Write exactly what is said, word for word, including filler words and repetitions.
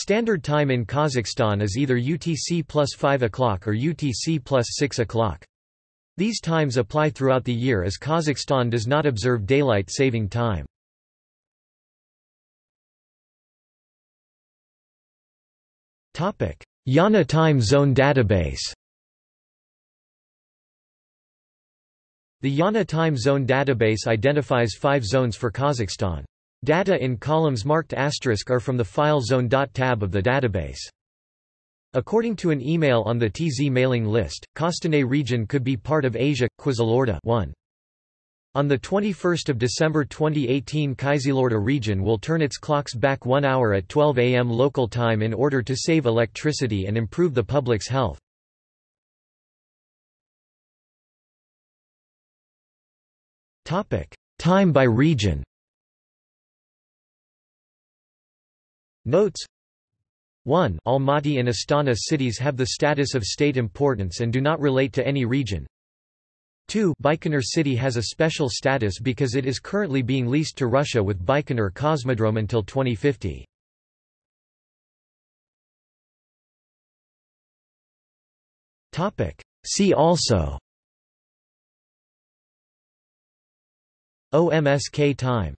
Standard Time in Kazakhstan is either U T C plus five o'clock or U T C plus six o'clock. These times apply throughout the year as Kazakhstan does not observe daylight saving time. I A N A time zone database. The I A N A time zone database identifies five zones for Kazakhstan. Data in columns marked asterisk are from the file zone .tab of the database. According to an email on the T Z mailing list, Kostanay region could be part of Asia. Kyzylorda one. On the twenty-first of December twenty eighteen, Kyzylorda region will turn its clocks back one hour at twelve A M local time in order to save electricity and improve the public's health. Topic: Time by region. Notes: one. Almaty and Astana cities have the status of state importance and do not relate to any region. two. Baikonur city has a special status because it is currently being leased to Russia with Baikonur Cosmodrome until twenty fifty. See also: Omsk time.